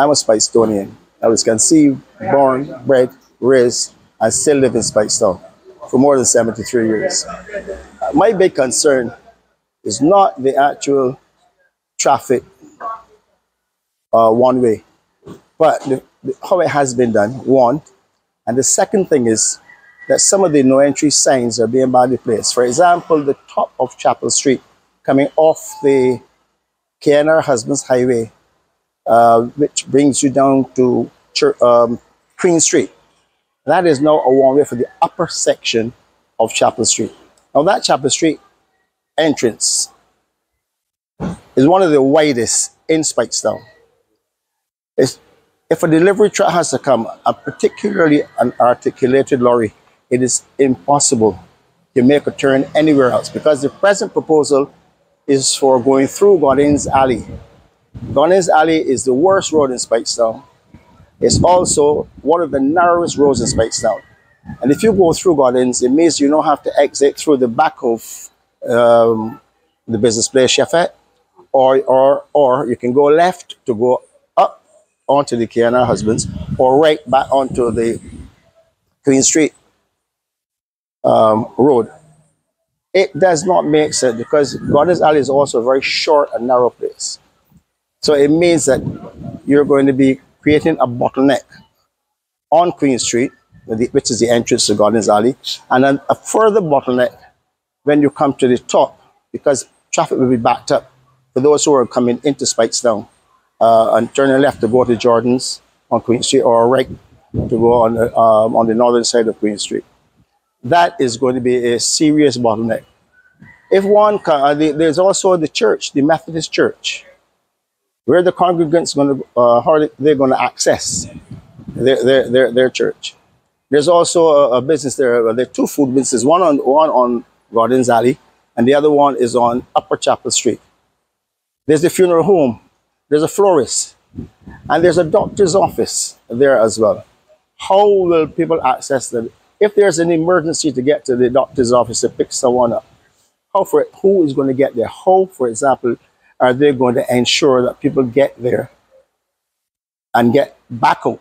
I'm a Speightstonian. I was conceived, born, bred, raised, and still live in Speightstown for more than 73 years. My big concern is not the actual traffic one way, but how it has been done, one. And the second thing is that some of the no-entry signs are being badly placed. For example, the top of Chapel Street coming off the Kairon Husbands Highway, which brings you down to Queen Street. That is now a one-way for the upper section of Chapel Street. Now that Chapel Street entrance is one of the widest in Speightstown. If a delivery truck has to come, particularly an articulated lorry, it is impossible to make a turn anywhere else, because the present proposal is for going through Gordon's Alley. Gordon's Alley is the worst road in Speightstown. It's also one of the narrowest roads in Speightstown. And if you go through Gardens, it means you don't have to exit through the back of the business place, Chefet, or you can go left to go up onto the Kairon Husbands, or right back onto the Queen Street road. It does not make sense, because Gardens Alley is also a very short and narrow place. So it means that you're going to be creating a bottleneck on Queen Street, which is the entrance to Gardens Alley, and then a further bottleneck when you come to the top, because traffic will be backed up for those who are coming into Speightstown and turning left to go to Jordans on Queen Street, or right to go on the northern side of Queen Street. That is going to be a serious bottleneck. If one can, there's also the church, the Methodist church, where the congregants going to, how they're going to access their church. There's also a business there. There are two food businesses, one on Gardens Alley, and the other one is on Upper Chapel Street. There's the funeral home. There's a florist, and there's a doctor's office there as well. How will people access that? If there's an emergency to get to the doctor's office to pick someone up, who is going to get there? How, for example, are they going to ensure that people get there and get back home?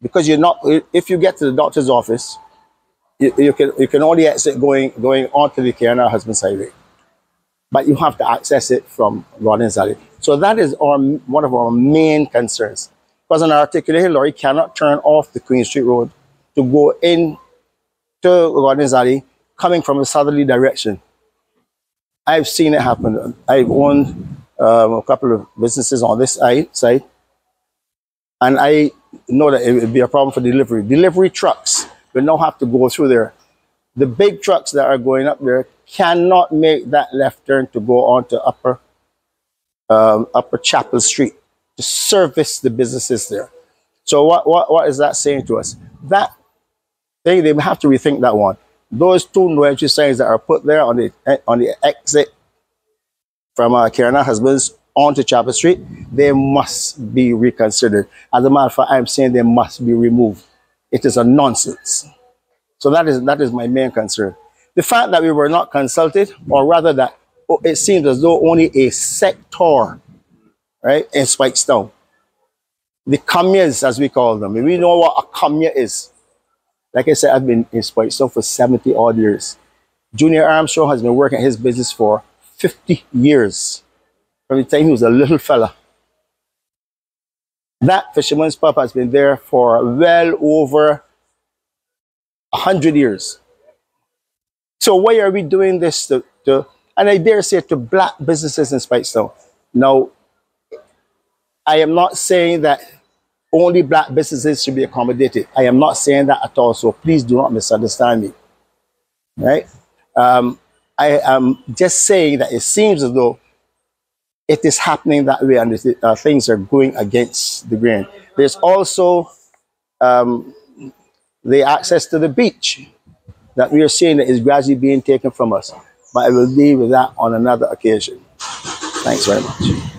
Because you're not, if you get to the doctor's office, you can only exit going onto the Kairon Husbands Highway, but you have to access it from Gordon's Alley. So that is one of our main concerns, because an articulated lorry cannot turn off the Queen Street road to go into Gordon's Alley coming from a southerly direction. I've seen it happen. I've owned a couple of businesses on this side, and I know that it would be a problem for delivery. Delivery trucks will now have to go through there. The big trucks that are going up there cannot make that left turn to go on to Upper Chapel Street to service the businesses there. So what is that saying to us? That thing, they have to rethink that one. Those two no-entry signs that are put there on the exit from Kairon Husbands onto Chapel Street, they must be reconsidered. As a matter of fact, I'm saying they must be removed. It is a nonsense. So that is my main concern. The fact that we were not consulted, or rather that it seems as though only a sector, right, in Speightstown, the communes, as we call them. We know what a commune is. Like I said, I've been in Speightstown for 70-odd years. Junior Armstrong has been working at his business for 50 years. From the time he was a little fella. That fisherman's pub has been there for well over 100 years. So why are we doing this and I dare say, to black businesses in Speightstown? Now, I am not saying that only black businesses should be accommodated. I am not saying that at all, so please do not misunderstand me. Right? I am just saying that it seems as though it is happening that way, and things are going against the grain. There's also the access to the beach that we are seeing that is gradually being taken from us. But I will deal with that on another occasion. Thanks very much.